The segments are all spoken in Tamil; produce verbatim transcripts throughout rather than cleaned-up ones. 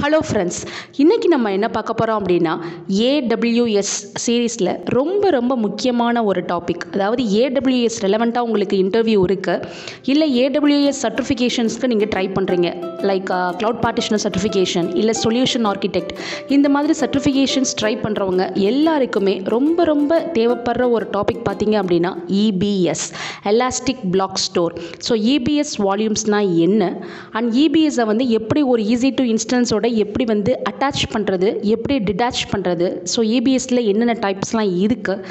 ஹலோ ஃப்ரெண்ட்ஸ், இன்றைக்கி நம்ம என்ன பார்க்க போகிறோம் அப்படின்னா ஏடபிள்யூஎஸ் சீரீஸில் ரொம்ப ரொம்ப முக்கியமான ஒரு டாபிக். அதாவது ஏடபிள்யூஎஸ் ரெலவெண்ட்டாக உங்களுக்கு இன்டர்வியூ இருக்குது, இல்லை ஏடபிள்யூஎஸ் சர்டிஃபிகேஷன்ஸ்க்கு நீங்கள் ட்ரை பண்ணுறீங்க, லைக் க்ளவுட் பார்ட்டிஷனர் சர்டிஃபிகேஷன் இல்லை சொல்யூஷன் ஆர்கிடெக்ட், இந்த மாதிரி சர்டிஃபிகேஷன்ஸ் ட்ரை பண்ணுறவங்க எல்லாருக்குமே ரொம்ப ரொம்ப தேவைப்படுற ஒரு டாபிக் பார்த்திங்க அப்படின்னா EBS, elastic block store. So EBS வால்யூம்ஸ்னால் என்ன, அண்ட் இபிஎஸை வந்து எப்படி ஒரு ஈஸி டு இன்ஸ்டன்ஸோட எப்படி வந்து அட்டாச் பண்ணுறது, எப்படி டிட்டாச் பண்ணுறது, ஸோ இபிஎஸ்சில் என்னென்ன டைப்ஸ்லாம் இருக்குது,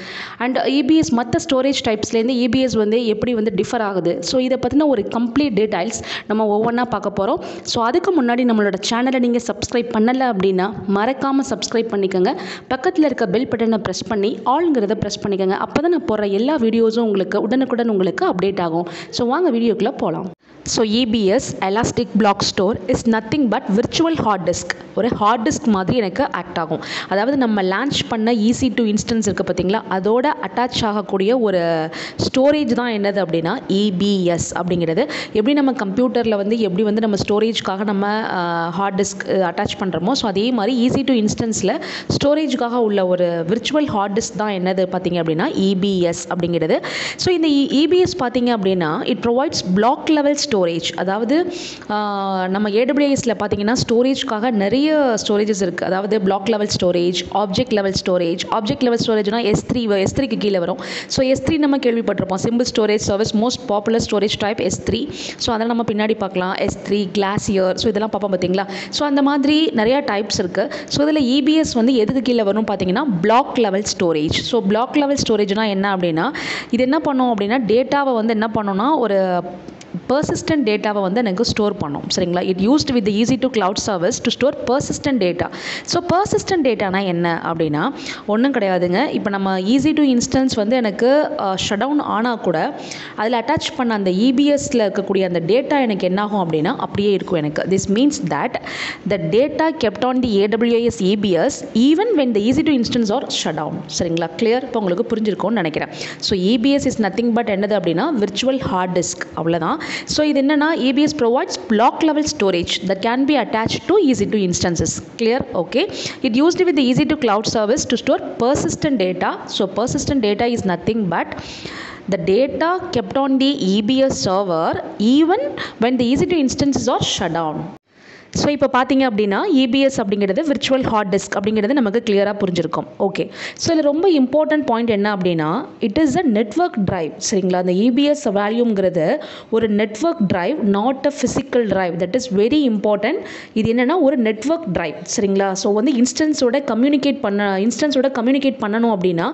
அண்ட் இபிஎஸ் மற்ற ஸ்டோரேஜ் டைப்ஸ்லேருந்து இபிஎஸ் வந்து எப்படி வந்து டிஃபர் ஆகுது, ஸோ இதை பற்றின ஒரு கம்ப்ளீட் டீடைல்ஸ் நம்ம ஒவ்வொன்றா பார்க்க போகிறோம். ஸோ அதுக்கு முன்னாடி நம்மளோட சேனலை நீங்கள் சப்ஸ்கிரைப் பண்ணலை அப்படின்னா மறக்காமல் சப்ஸ்கிரைப் பண்ணிக்கோங்க. பக்கத்தில் இருக்க பெல் பட்டனை ப்ரெஸ் பண்ணி ஆளுங்கிறத ப்ரெஸ் பண்ணிக்கோங்க. அப்போ தான் நான் போடுற எல்லா வீடியோஸும் உங்களுக்கு உடனுக்குடன் உங்களுக்கு அப்டேட் ஆகும். ஸோ வாங்க வீடியோக்குள்ளே போகலாம். So EBS Elastic Block Store is nothing but virtual hard disk. ஒரு ஹார்ட் டிஸ்க் மாதிரி எனக்கு ஆக்ட் ஆகும். அதாவது நம்ம லான்ச் பண்ண ஈஸி டு இன்ஸ்டன்ஸ் இருக்குது பார்த்திங்களா, அதோட அட்டாச் ஆகக்கூடிய ஒரு ஸ்டோரேஜ் தான் என்னது அப்படின்னா இபிஎஸ் அப்படிங்கிறது. எப்படி நம்ம கம்ப்யூட்டரில் வந்து எப்படி வந்து நம்ம ஸ்டோரேஜ்க்காக நம்ம ஹார்ட் டிஸ்க் அட்டாச் பண்ணுறோமோ, ஸோ அதே மாதிரி ஈஸி டு இன்ஸ்டன்ஸில் ஸ்டோரேஜ்க்காக உள்ள ஒரு விர்ச்சுவல் ஹார்ட் டிஸ்க் தான் என்னது பார்த்திங்க அப்படின்னா இபிஎஸ் அப்படிங்கிறது. ஸோ இந்த இபிஎஸ் பார்த்திங்க அப்படின்னா it provides block level storage. அதாவது நம்ம ஏடபிள்யூஎஸில் பார்த்தீங்கன்னா ஸ்டோரேஜ்க்காக நிறைய ஸ்டோரேஜஸ் இருக்குது. அதாவது block level storage, object level storage. Object level ஸ்டோரேஜ்னா எஸ் த்ரீ எஸ் த்ரீக்கு கீழே வரும். ஸோ எஸ் த்ரீ நம்ம கேள்விப்பட்டிருப்போம், simple storage service most popular storage type S three. So அதெல்லாம் நம்ம பின்னாடி பார்க்கலாம், எஸ் த்ரீ, கிளாசியர், ஸோ இதெல்லாம் பார்ப்போம் பார்த்திங்களா. ஸோ அந்த மாதிரி நிறையா டைப்ஸ் இருக்குது. ஸோ இதில் இபிஎஸ் வந்து எதுக்கு கீழே வரும் பார்த்தீங்கன்னா block level storage. So block level ஸ்டோரேஜ்னா என்ன அப்படின்னா இது என்ன பண்ணும் அப்படின்னா டேட்டாவை வந்து என்ன பண்ணோன்னா ஒரு persistent டேட்டாவை வந்து எனக்கு ஸ்டோர் பண்ணும், சரிங்களா. It used with easy to cloud service to store persistent data. So persistent டேட்டானா என்ன அப்படின்னா ஒன்றும் கிடையாதுங்க. இப்போ நம்ம ஈஸி டு இன்ஸ்டன்ஸ் வந்து எனக்கு ஷட் டவுன் ஆனால் கூட அதில் அட்டாச் பண்ண அந்த இபிஎஸ்சில் இருக்கக்கூடிய அந்த டேட்டா எனக்கு என்னாகும் அப்படின்னா அப்படியே இருக்கும் எனக்கு. This means that the data kept on the AWS EBS even when the easy to instance are shut down, சரிங்களா. கிளியர், இப்போ உங்களுக்கு புரிஞ்சிருக்கும்னு நினைக்கிறேன். So EBS is nothing but என்னது அப்படின்னா விர்ச்சுவல் ஹார்ட் டிஸ்க், அவ்வளோதான். ஸோ இது என்னன்னா EBS provides block level storage that can be attach to EC2 instances. Clear, okay. It used with easy to cloud service to store persistent data. So persistent data is nothing but the data kept on the E B S server even when the EC2 instances are shut down. So இப்போ பார்த்தீங்க அப்படின்னா இபிஎஸ் அப்படிங்கிறது விர்ச்சுவல் ஹார்ட் டிஸ்க் அப்படிங்கிறது நமக்கு கிளியராக புரிஞ்சிருக்கும், ஓகே. ஸோ இதில் ரொம்ப இம்பார்ட்டன்ட் பாயிண்ட் என்ன அப்படின்னா it is a network drive, சரிங்களா. அந்த இபிஎஸ் வேல்யூங்கிறது ஒரு network drive, not a physical drive. That is very important. இது என்னென்னா ஒரு நெட்வொர்க் டிரைவ், சரிங்களா. ஸோ வந்து இன்ஸ்டன்ஸோட கம்யூனிகேட் பண்ண இன்ஸ்டன்ஸோட கம்யூனிகேட் பண்ணணும் அப்படின்னா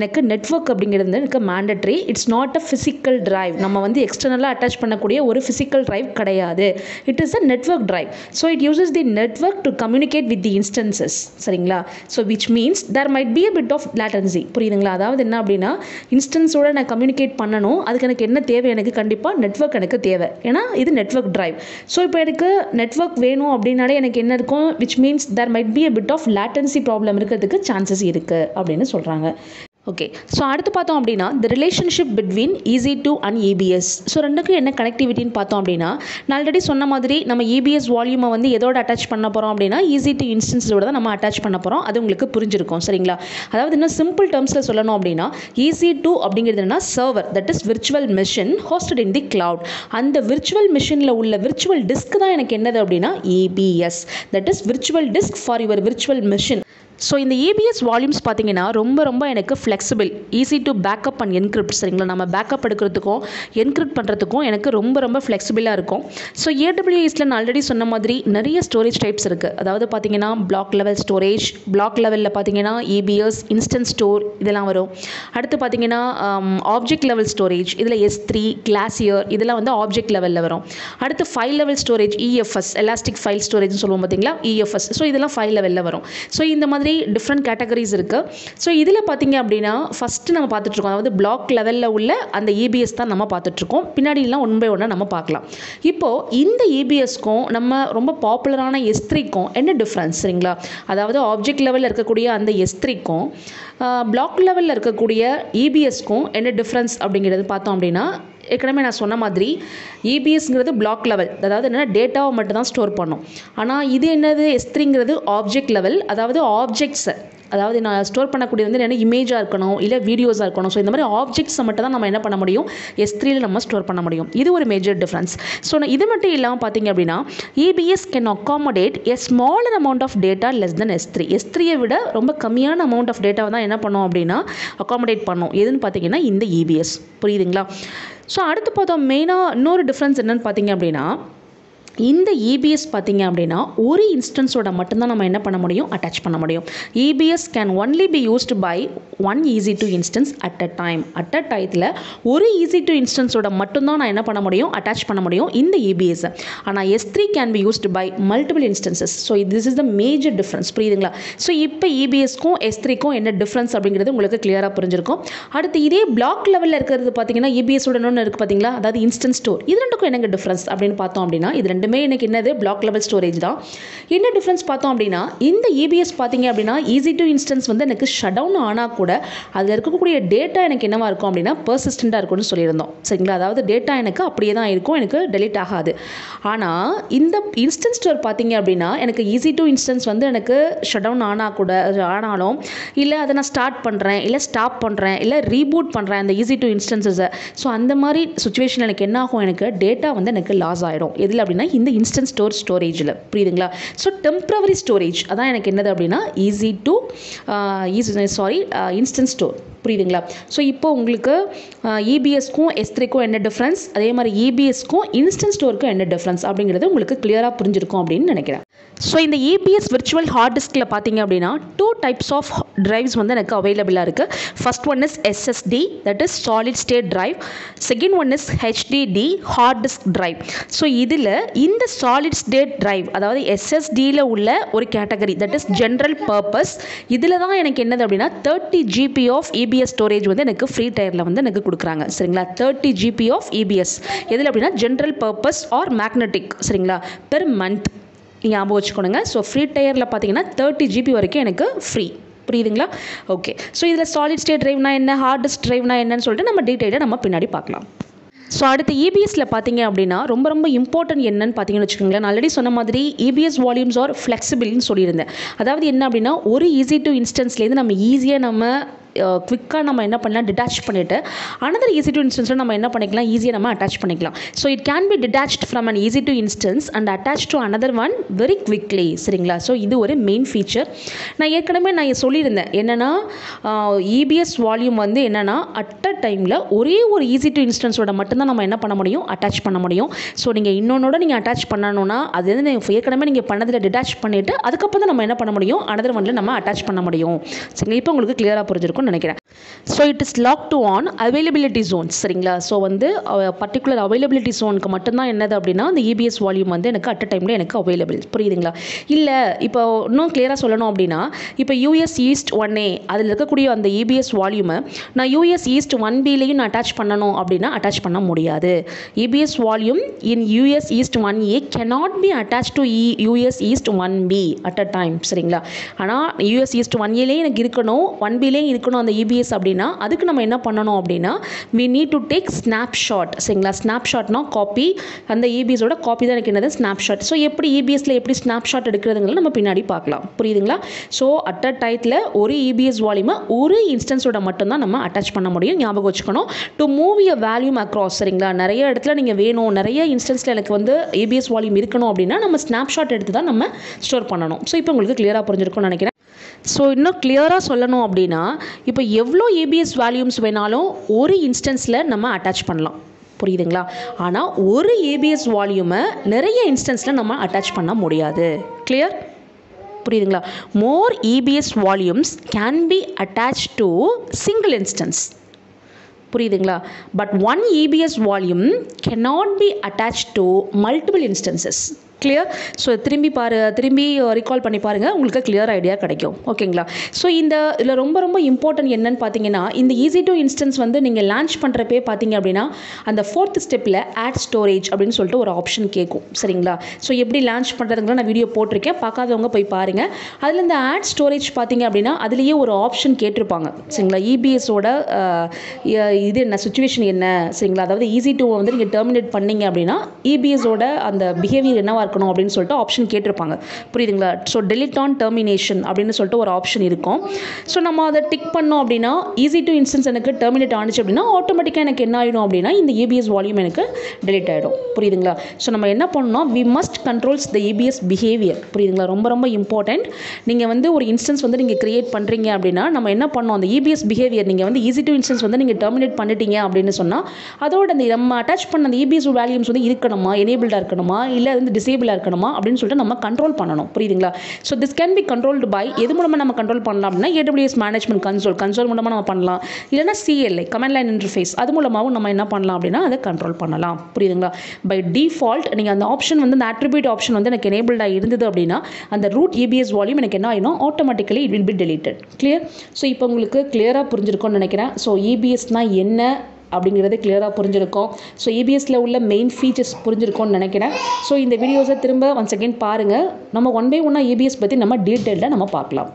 எனக்கு நெட்வொர்க் அப்படிங்கிறது வந்து எனக்கு mandatory. It's not a physical drive. நம்ம வந்து எக்ஸ்டர்னலாக அட்டாச் பண்ணக்கூடிய ஒரு ஃபிசிக்கல் டிரைவ் கிடையாது. It is a network drive. So it uses the network to communicate with the instances, சரிங்களா. So which means there might be a bit of latency, புரியுதுங்களா. அதாவது என்ன அப்படின்னா இன்ஸ்டன்ஸோட நான் கம்யூனிகேட் பண்ணணும், அதுக்கு எனக்கு என்ன தேவை, எனக்கு கண்டிப்பாக நெட்வொர்க் எனக்கு தேவை, ஏன்னா இது நெட்வொர்க் டிரைவ். ஸோ இப்போ எனக்கு நெட்வொர்க் வேணும் அப்படின்னாலே எனக்கு என்ன இருக்கும், which means there might be a bit of latency problem இருக்கிறதுக்கு சான்சஸ் இருக்குது அப்படின்னு சொல்கிறாங்க, ஓகே. ஸோ அடுத்து பார்த்தோம் அப்படின்னா the relationship between EC2 and EBS. So ரெண்டுக்கும் என்ன கனெக்டிவிட்டின்னு பார்த்தோம் அப்படின்னா நான் ஆல்ரெடி சொன்ன மாதிரி நம்ம இபிஎஸ் வால்யூமை வந்து எதோட அட்டாச் பண்ண போகிறோம் அப்படின்னா ஈஸி டு இன்ஸ்டன்ஸோட தான் நம்ம அட்டாச் பண்ண போகிறோம். அது உங்களுக்கு புரிஞ்சிருக்கும், சரிங்களா. அதாவது இன்னும் சிம்பிள் டேர்ம்ஸில் சொல்லணும் அப்படின்னா ஈஸி டு அப்படிங்கிறது என்ன, server that is virtual machine hosted in the cloud. அந்த விர்ச்சுவல் மிஷினில் உள்ள விர்ச்சுவல் டிஸ்க் தான் எனக்கு என்னது அப்படின்னா EBS, that is virtual disk for your virtual machine. So இந்த இபிஎஸ் வால்யூம்ஸ் பார்த்தீங்கன்னா ரொம்ப ரொம்ப எனக்கு flexible, easy to backup and encrypt, சரிங்களா. நம்ம பேக்கப் எடுக்கிறதுக்கும் என்கிரிப்ட் பண்ணுறதுக்கும் எனக்கு ரொம்ப ரொம்ப ஃப்ளெக்சிபிளாக இருக்கும். ஸோ ஏடபிள்யூஎஸில் நான் ஆல்ரெடி சொன்ன மாதிரி நிறைய ஸ்டோரேஜ் டைப்ஸ் இருக்குது. அதாவது பார்த்தீங்கன்னா பிளாக் லெவல் ஸ்டோரேஜ், பிளாக் லெவலில் பார்த்தீங்கன்னா இபிஎஸ் இன்ஸ்டன்ட் ஸ்டோர் இதெல்லாம் வரும். அடுத்து பார்த்தீங்கன்னா ஆப்ஜெக்ட் லெவல் ஸ்டோரேஜ், இதில் எஸ் த்ரீ, கிளாசியர், இதெல்லாம் வந்து ஆப்ஜெக்ட் லெவலில் வரும். அடுத்து file level storage, EFS, elastic file ஸ்டோரேஜ்னு சொல்லுவோம் பார்த்திங்களா, இஎஃப்எஸ். ஸோ இதெல்லாம் ஃபைல் லெவலில் வரும். ஸோ இந்த மாதிரி டிஃப்ரெண்ட் கேட்டகரிஸ் இருக்குது. ஸோ இதில் பார்த்தீங்க அப்படின்னா ஃபஸ்ட்டு நம்ம பார்த்துட்ருக்கோம், அதாவது பிளாக் லெவலில் உள்ள அந்த இபிஎஸ் தான் நம்ம பார்த்துட்ருக்கோம். பின்னாடிலாம் ஒன் பை ஒன்னாக நம்ம பார்க்கலாம். இப்போது இந்த இபிஎஸ்க்கும் நம்ம ரொம்ப பாப்புலரான எஸ் த்ரீக்கும் என்ன டிஃப்ரென்ஸ், சரிங்களா. அதாவது ஆப்ஜெக்ட் லெவலில் இருக்கக்கூடிய அந்த எஸ் த்ரீக்கும் பிளாக் லெவலில் இருக்கக்கூடிய இபிஎஸ்க்கும் என்ன டிஃப்ரென்ஸ் அப்படிங்கிறது பார்த்தோம் அப்படின்னா ஏற்கனவே நான் சொன்ன மாதிரி இபிஎஸ்ங்கிறது பிளாக் லெவல், அதாவது என்னென்னா டேட்டாவை மட்டும் தான் ஸ்டோர் பண்ணும். ஆனால் இது என்னது, எஸ் த்ரீங்கிறது ஆப்ஜெக்ட் லெவல், அதாவது ஆப்ஜெக்ட்ஸை, அதாவது நான் ஸ்டோர் பண்ணக்கூடிய வந்து என்ன இமேஜாக இருக்கணும் இல்லை வீடியோஸாக இருக்கணும். ஸோ இந்த மாதிரி ஆப்ஜெக்ட்ஸை மட்டும் தான் நம்ம என்ன பண்ண முடியும், எஸ் த்ரீயில் நம்ம ஸ்டோர் பண்ண முடியும். இது ஒரு மேஜர் டிஃப்ரென்ஸ். ஸோ நான் இது மட்டும் இல்லாமல் பார்த்தீங்க அப்படின்னா EBS can accommodate a smaller amount of data less than S three S த்ரீயை விட ரொம்ப கம்மியான அமௌண்ட் ஆஃப் டேட்டாவை தான் என்ன பண்ணோம் அப்படின்னா அக்காமடேட் பண்ணோம். எதுன்னு பார்த்தீங்கன்னா இந்த இபிஎஸ். புரியுதுங்களா? ஸோ அடுத்து பார்த்தோம் மெயினாக இன்னொரு டிஃப்ரென்ஸ் என்னென்னு பார்த்தீங்க அப்படின்னா இந்த இபிஎஸ் பார்த்தீங்க அப்படின்னா ஒரு இன்ஸ்டன்ஸோட மட்டும்தான் நம்ம என்ன பண்ண முடியும், அட்டாச் பண்ண முடியும். EBS can only be used by one easy to instance at a time. At a டயத்தில் ஒரு ஈஸி டு இன்ஸ்டன்ஸோட மட்டும்தான் நான் என்ன பண்ண முடியும், அட்டாச் பண்ண முடியும் இந்த இபிஎஸ். ஆனால் S three can be used by multiple instances. So this is the major difference. புரியுதுங்களா? ஸோ இப்போ இபிஎஸ்க்கும் எஸ் த்ரீக்கும் என்ன டிஃப்ரென்ஸ் அப்படிங்கிறது உங்களுக்கு கிளியராக புரிஞ்சிருக்கும். அடுத்து இதே பிளாக் லெவலில் இருக்கிறது பார்த்தீங்கன்னா இபிஎஸோட இன்னொன்று இருக்குது பார்த்தீங்களா, அதாவது இன்ஸ்டன்ட் ஸ்டோர். இது ரெண்டுக்கும் என்னங்க டிஃப்ரென்ஸ் அப்படின்னு பார்த்தோம் அப்படின்னா இது ரெண்டு ரெண்டுமே எனக்கு என்னது பிளாக் லெவல் ஸ்டோரேஜ் தான். என்ன டிஃப்ரென்ஸ் பார்த்தோம் அப்படின்னா இந்த இபிஎஸ் பார்த்தீங்க அப்படின்னா ஈஸி டு இன்ஸ்டன்ஸ் வந்து எனக்கு ஷட் டவுன் ஆனால் கூட அதில் இருக்கக்கூடிய டேட்டா எனக்கு என்னவாக இருக்கும் அப்படின்னா பர்சிஸ்டண்ட்டாக இருக்கும்னு சொல்லியிருந்தோம். சரிங்களா? அதாவது டேட்டா எனக்கு அப்படியே தான் இருக்கும், எனக்கு டெலிட் ஆகாது. ஆனால் இந்த இன்ஸ்டன்ட் ஸ்டோர் பார்த்தீங்க அப்படின்னா எனக்கு ஈஸி டு இன்ஸ்டன்ஸ் வந்து எனக்கு ஷட் டவுன் ஆனால் கூட ஆனாலும் இல்லை அதை நான் ஸ்டார்ட் பண்ணுறேன் இல்லை ஸ்டாப் பண்ணுறேன் இல்லை ரீபூட் பண்ணுறேன் அந்த ஈஸி டு இன்ஸ்டன்ஸஸை. ஸோ அந்த மாதிரி சுச்சுவேஷன் எனக்கு என்ன ஆகும், எனக்கு டேட்டா வந்து எனக்கு லாஸ் ஆகிடும். எதில் அப்படின்னா இந்த இன்ஸ்டன்ட் ஸ்டோர் ஸ்டோரேஜில். புரியுதுங்களா? ஸோ டெம்பரவரி ஸ்டோரேஜ் அதான் எனக்கு என்னது அப்படின்னா EC2 EC sorry instance store. புரியுதுங்களா? ஸோ இப்போ உங்களுக்கு இபிஎஸ்க்கும் எஸ் த்ரீக்கும் என்ன டிஃப்ரென்ஸ், அதே மாதிரி இபிஎஸ்க்கும் இன்ஸ்டன்ட் ஸ்டோருக்கும் என்ன டிஃப்ரென்ஸ் அப்படிங்கிறது உங்களுக்கு கிளியராக புரிஞ்சிருக்கும் அப்படின்னு நினைக்கிறேன். ஸோ இந்த இபிஎஸ் விர்ச்சுவல் ஹார்ட் டிஸ்கில் பார்த்தீங்க அப்படின்னா டூ டைப்ஸ் ஆஃப் ட்ரைவ்ஸ் வந்து எனக்கு அவைலபிளாக இருக்குது. First one is SSD, that is solid state drive. Second one is HDD, hard disk drive. So இதில் இந்த சாலிட் ஸ்டேட் டிரைவ் அதாவது எஸ்எஸ்டியில் உள்ள ஒரு category, that is general purpose, இதில் தான் எனக்கு என்னது அப்படின்னா thirty GB of EBS storage வந்து எனக்கு ஃப்ரீ டயரில் வந்து எனக்கு கொடுக்குறாங்க. சரிங்களா? தேர்ட்டி ஜிபி ஆஃப் இபிஎஸ் எதில் அப்படின்னா ஜென்ரல் பர்பஸ் ஆர் மேக்னெட்டிக். சரிங்களா? பெர் மந்த் ஞாபகம் வச்சுக்கணுங்க. ஸோ ஃப்ரீ டயரில் பார்த்தீங்கன்னா தேர்ட்டி ஜிபி வரைக்கும் எனக்கு ஃப்ரீ. புரியுதுங்களா? ஓகே. ஸோ இதில் சாலிட் ஸ்டேட் டிரைவ்னா என்ன, ஹார்ட் டிஸ்க் டிரைவ்னா என்னன்னு சொல்லிட்டு நம்ம டீட்டெயிலாக நம்ம பின்னாடி பார்க்கலாம். ஸோ அடுத்து இபிஎஸ்சில் பார்த்தீங்க அப்படின்னா ரொம்ப ரொம்ப இம்பார்ட்டன்ட் என்னன்னு பார்த்தீங்கன்னு வச்சுக்கோங்களேன். நான் ஆல்ரெடி சொன்ன மாதிரி இபிஎஸ் வால்யூம்ஸ் ஆர் ஃப்ளெக்சிபிள்னு சொல்லியிருந்தேன். அதாவது என்ன அப்படின்னா ஒரு ஈஸி டு இன்ஸ்டன்ஸ்லேருந்து நம்ம ஈஸியாக நம்ம குவிக்காக நம்ம என்ன பண்ணலாம், டிட்டாச் பண்ணிவிட்டு அனதர் ஈஸி டு இன்ஸ்டன்ஸில் நம்ம என்ன பண்ணிக்கலாம், ஈஸியாக நம்ம அட்டாச் பண்ணிக்கலாம். So it can be detached from an easy to instance and attach to another one very quickly. சரிங்களா? ஸோ இது ஒரு மெயின் ஃபீச்சர். நான் ஏற்கனவே நான் சொல்லியிருந்தேன் என்னென்னா இபிஎஸ் வால்யூம் வந்து என்னென்னா அட் அ டைமில் ஒரே ஒரு ஈஸி டு இன்ஸ்டன்ஸோட மட்டும்தான் நம்ம என்ன பண்ண முடியும், அட்டாச் பண்ண முடியும். ஸோ நீங்கள் இன்னொன்னோட நீங்கள் அட்டாச் பண்ணணும்னா அது வந்து ஏற்கனவே நீங்கள் பண்ணதில் டிட்டாச் பண்ணிவிட்டு அதுக்கப்புறம் தான் நம்ம என்ன பண்ண முடியும், அனதர் ஒன்ல நம்ம அட்டாச் பண்ண முடியும். சரிங்களா? இப்போ உங்களுக்கு கிளியராக புரிஞ்சிருக்கும் நினைக்கிறேன். So it is lock to an availability zone. சரிங்களா? ஸோ வந்து பர்டிகுலர் அவைலபிலிட்டி ஜோனுக்கு மட்டும்தான் என்னது அப்படின்னா அந்த இபிஎஸ் வால்யூம் வந்து எனக்கு அட் அ டைமில் எனக்கு அவைலபிள். புரியுதுங்களா? இல்லை இப்போ இன்னும் கிளியராக சொல்லணும் அப்படின்னா இப்போ யூஎஸ் ஈஸ்ட் ஒன் ஏ அதில் இருக்கக்கூடிய அந்த இபிஎஸ் வால்யூமை நான் யூஎஸ் ஈஸ்ட் ஒன் பிலையும் நான் அட்டாச் பண்ணணும் அப்படின்னா அட்டாச் பண்ண முடியாது. EBS volume in US east one A cannot be attached to US east one B at a time. சரிங்களா? ஆனால் யூஎஸ் ஈஸ்ட் ஒன் ஏலேயே எனக்கு இருக்கணும், ஒன் பிலையும் இருக்கணும் அந்த இபிஎஸ் அப்படின்னா அதுக்கு நம்ம என்ன பண்ணணும் அப்படின்னா we need to take snapshot. சரிங்களா? ஸ்னாப்ஷாட்னா காப்பி, அந்த இபிஎஸோட காப்பி தான் எனக்கு என்னது ஸ்னாப்ஷாட். ஸோ எப்படி இபிஎஸ்ல எப்படி ஸ்னாப்ஷாட் எடுக்கிறதுங்களா நம்ம பின்னாடி பார்க்கலாம். புரியுதுங்களா? ஸோ அட் அ டைத்தில் ஒரு இபிஎஸ் வால்யூமை ஒரு இன்ஸ்டன்ஸோட மட்டும்தான் நம்ம அட்டாச் பண்ண முடியும். ஞாபகம் வச்சுக்கணும். டு மூவ் ய வேல்யூம் அக்ராஸ். சரிங்களா? நிறைய இடத்துல நீங்கள் வேணும், நிறைய இன்ஸ்டன்ஸில் எனக்கு வந்து இபிஎஸ் வால்யூம் இருக்கணும் அப்படின்னா நம்ம ஸ்னாப்ஷாட் எடுத்து தான் நம்ம ஸ்டோர் பண்ணணும். ஸோ இப்போ உங்களுக்கு கிளியராக புரிஞ்சிருக்கும்னு நினைக்கிறேன். ஸோ இன்னும் கிளியராக சொல்லணும் அப்படின்னா இப்போ எவ்வளோ இபிஎஸ் வால்யூம்ஸ் வேணாலும் ஒரு இன்ஸ்டன்ஸில் நம்ம அட்டாச் பண்ணலாம். புரியுதுங்களா? ஆனால் ஒரு இபிஎஸ் வால்யூமை நிறைய இன்ஸ்டன்ஸில் நம்ம அட்டாச் பண்ண முடியாது. கிளியர்? புரியுதுங்களா? More EBS volumes can be attach to single instance. புரியுதுங்களா? But one EBS volume cannot be attached to multiple instances. Clear. So திரும்பி பாரு திரும்பி ரிகால் பண்ணி பாருங்கள், உங்களுக்கு கிளியர் ஐடியா கிடைக்கும். ஓகேங்களா? ஸோ இந்த இதில் ரொம்ப ரொம்ப இம்பார்ட்டன்ட் என்னன்னு பார்த்தீங்கன்னா, இந்த ஈஸி டூ இன்ஸ்டன்ஸ் வந்து நீங்கள் லான்ச் பண்ணுறப்பே பார்த்தீங்க அப்படின்னா அந்த ஃபோர்த் ஸ்டெப்பில் ஆட் ஸ்டோரேஜ் அப்படின்னு சொல்லிட்டு ஒரு ஆப்ஷன் கேட்கும். சரிங்களா? ஸோ எப்படி லான்ச் பண்ணுறதுங்களா நான் வீடியோ போட்டிருக்கேன், பார்க்காதவங்க போய் பாருங்கள். அதில் இந்த ஆட் ஸ்டோரேஜ் பார்த்தீங்க அப்படின்னா அதுலேயே ஒரு ஆப்ஷன் கேட்டிருப்பாங்க. சரிங்களா? இபிஎஸோட இது என்ன சுச்சுவேஷன் என்ன, சரிங்களா, அதாவது ஈஸி டூவை வந்து நீங்கள் டெர்மினேட் பண்ணிங்க அப்படின்னா இபிஎஸோட அந்த பிஹேவியர் என்னவாக இருக்கணும் அப்படின்னு சொல்லிட்டு ஆப்ஷன் கேட்டிருப்பாங்க. புரியுதுங்களா? ஸோ டெலிட் ஆன் டெர்மினேஷன் அப்படின்னு சொல்லிட்டு ஒரு ஆப்ஷன் இருக்கும். ஸோ நம்ம அதை டிக் பண்ணோம் அப்படின்னா ஈஸி டூ இன்ஸ்டன்ஸ் எனக்கு டெர்மினேட் ஆனிச்சு அப்படின்னா ஆட்டோமேட்டிக்காக எனக்கு என்ன ஆகிடும் அப்படின்னா இந்த இபிஎஸ் வால்யூம் எனக்கு டெலிட் ஆகிடும். புரியுதுங்களா? ஸோ நம்ம என்ன பண்ணோம், we must controls the EBS behaviour. புரியுதுங்களா? ரொம்ப ரொம்ப இம்பார்ட்டன்ட். நீங்கள் வந்து ஒரு இன்ஸ்டன்ஸ் வந்து நீங்கள் கிரியேட் பண்ணுறீங்க அப்படின்னா நம்ம என்ன பண்ணோம், அந்த இபிஎஸ் பிஹேவியர் நீங்கள் வந்து ஈஸி டூ இன்ஸ்டன்ஸ் வந்து நீங்கள் டெர்மினேட் பண்ணிட்டீங்க அப்படின்னு சொன்னால் அதோட அந்த நம்ம அட்டாச் பண்ண அந்த இபிஎஸ் வேல்யூம்ஸ் வந்து இருக்கணுமா, எனேபிள்டாக இருக்கணுமா, இல்லை அது வந்து டிசேபிளாக இருக்கணுமா அப்படின்னு சொல்லிட்டு நம்ம கண்ட்ரோல் பண்ணணும். புரியுதுங்களா? So this can be controlled by, எது மூலமாக நம்ம கண்ட்ரோல் பண்ணலாம் அப்படின்னா ஏடபிள்யூஎஸ் மேனேஜ்மெண்ட் கன்சோல் கன்சோல் மூலமாக நம்ம பண்ணலாம், இல்லைனா சிஎல்ஐ கமாண்ட் லைன் இன்டர்ஃபேஸ் அது மூலமாகவும் நம்ம என்ன பண்ணலாம் அப்படின்னா அதை கண்ட்ரோல் பண்ணலாம். புரியுதுங்களா? பை டிஃபால்ட் நீங்கள் அந்த ஆப்ஷன் வந்து அந்த அட்ரிபியூட் ஆப்ஷன் வந்து எனக்கு எனேபிள்டாக இருந்தது அப்படின்னா அந்த ரூட் இபிஎஸ் வால்யூம் எனக்கு என்ன ஆகிடும், automatically it will be deleted. Clear? So இப்போ உங்களுக்கு கிளியராக புரிஞ்சிருக்கும்னு நினைக்கிறேன். ஸோ இபிஎஸ்னால் என்ன அப்படிங்கிறது கிளியராக புரிஞ்சிருக்கும். ஸோ இபிஎஸ்சில் உள்ள மெயின் ஃபீச்சர்ஸ் புரிஞ்சிருக்கும்னு நினைக்கிறேன். ஸோ இந்த வீடியோஸை திரும்ப ஒன் செகண்ட் பாருங்கள். நம்ம ஒன் பை ஒன்னாக இபிஎஸ் பற்றி நம்ம டீட்டெயிலில் நம்ம பார்க்கலாம்.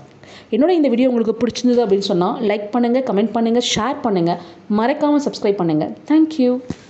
என்னோட இந்த வீடியோ உங்களுக்கு பிடிச்சிருந்தது அப்படின்னு சொன்னால் லைக் பண்ணுங்கள், கமெண்ட் பண்ணுங்கள், ஷேர் பண்ணுங்கள், மறக்காமல் சப்ஸ்கிரைப் பண்ணுங்கள். தேங்க்யூ.